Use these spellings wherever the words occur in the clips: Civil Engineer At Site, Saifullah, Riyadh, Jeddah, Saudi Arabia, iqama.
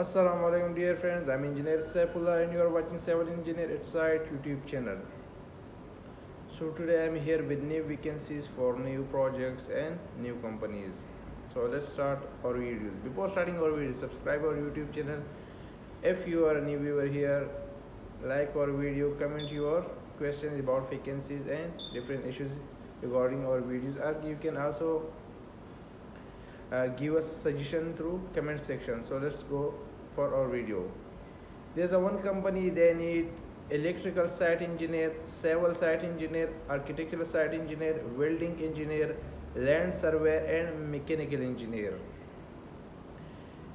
Assalamu alaikum dear friends, I'm Engineer Saifullah and you are watching Civil Engineer At Site YouTube channel. So today I'm here with new vacancies for new projects and new companies. So let's start our videos. Before starting our video, subscribe our YouTube channel. If you are a new viewer here, like our video, comment your questions about vacancies and different issues regarding our videos, and you can also give us a suggestion through comment section. So let's go for our video. There's a one company, they need electrical site engineer, civil site engineer, architectural site engineer, welding engineer, land surveyor and mechanical engineer.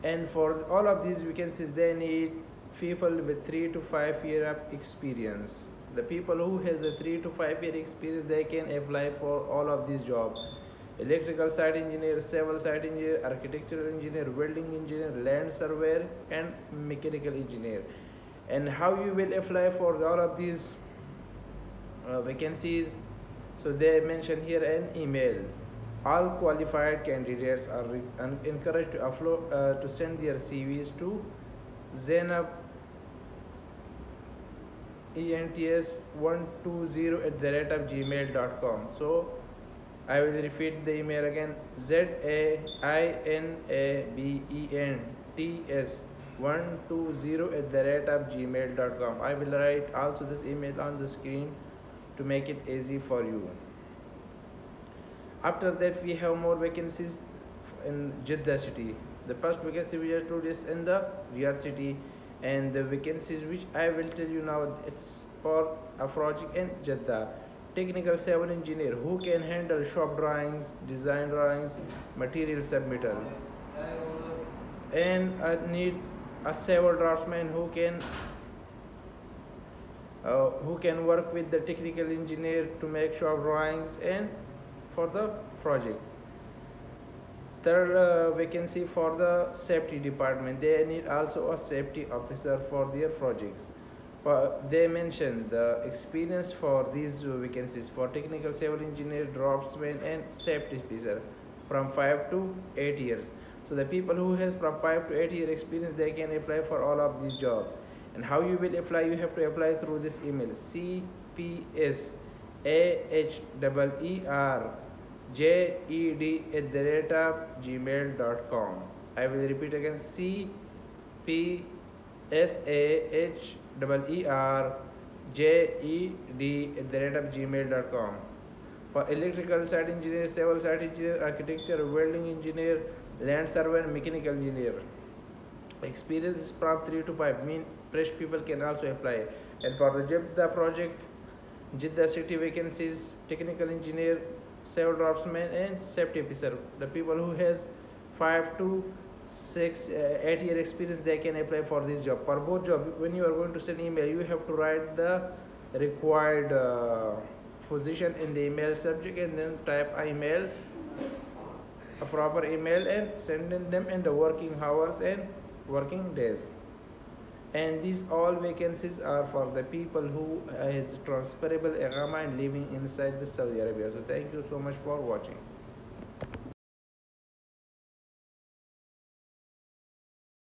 And for all of these vacancies they need people with 3 to 5 year of experience. The people who has a 3 to 5 year experience, they can apply for all of these jobs: electrical site engineer, civil site engineer, architectural engineer, welding engineer, land surveyor and mechanical engineer. And how you will apply for all of these vacancies, so they mention here an email. All qualified candidates are encouraged to upload to send their CVs to zainabents120@gmail.com. so I will repeat the email again: zainabents120@gmail.com. I will write also this email on the screen to make it easy for you. After that, we have more vacancies in Jeddah city. The first vacancy we have told is in the Riyadh city, and the vacancies which I will tell you now, it's for a project in Jeddah. Technical civil engineer who can handle shop drawings, design drawings, material submittal. And I need a civil draftsman who can work with the technical engineer to make shop drawings and for the project. Third vacancy for the safety department, they need also a safety officer for their projects. They mentioned the experience for these vacancies for technical civil engineer, draftsman and safety officer from 5 to 8 years. So the people who has from 5 to 8 year experience, they can apply for all of these jobs. And how you will apply, you have to apply through this email: cpsaherjerjed@gmail.com. I will repeat again: cpsaherjed@gmail.com. for electrical site engineer, civil site engineer, architecture, welding engineer, land surveyor and mechanical engineer. Experience is from 3 to 5. Mean fresh people can also apply. And for the Jeddah project, Jeddah city vacancies: technical engineer, civil draftsman and safety officer. The people who has 5 to 8 year experience, they can apply for this job. For both job, when you are going to send email, you have to write the required position in the email subject and then type a proper email and send them in the working hours and working days. And these all vacancies are for the people who has transferable iqama and living inside the Saudi Arabia. So thank you so much for watching.